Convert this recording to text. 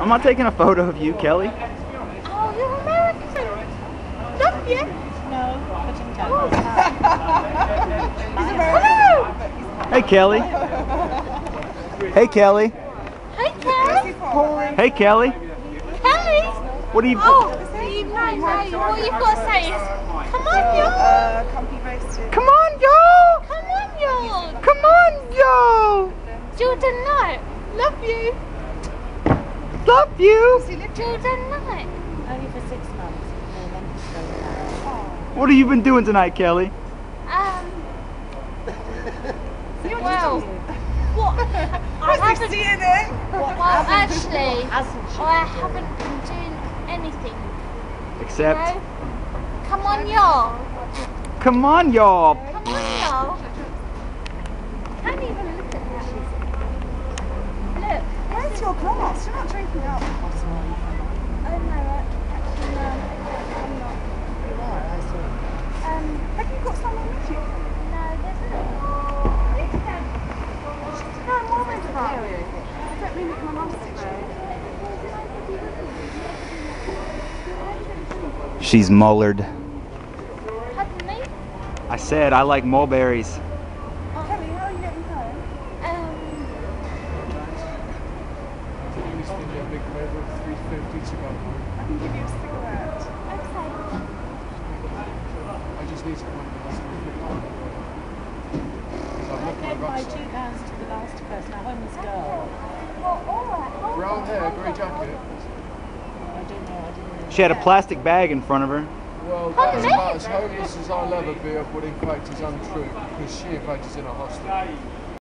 I'm not taking a photo of you, Kelly. Oh, you're American. Not yet. No, but you can tell. He's American. Hey, Kelly. Hey, Kelly. Hey, Kelly. Hey, Kelly. Kelly. What do you? Oh, no. All you've got to say is, come on, y'all. Come on, y'all. Come on, y'all. Come on, y'all. Jordan Knight, love you. Love you. Jordan Knight. Only for 6 months. What have you been doing tonight, Kelly? Well, I haven't been doing anything. Except? You know? Come on, y'all. Come on, y'all. Come on, y'all. Can't even look at that. Look. Where's your glass? You're not drinking out. Oh, no, actually, no. I'm not. You are, I saw. Have you got someone with you? No, there's no. No, I'm all into that. I don't mean that my mum's situation. She's mullered. Pardon me? I said I like mulberries. She had a plastic bag in front of her. Well, that's about as homeless as I'll ever be of what in fact is untrue, because she in fact is in a hostel.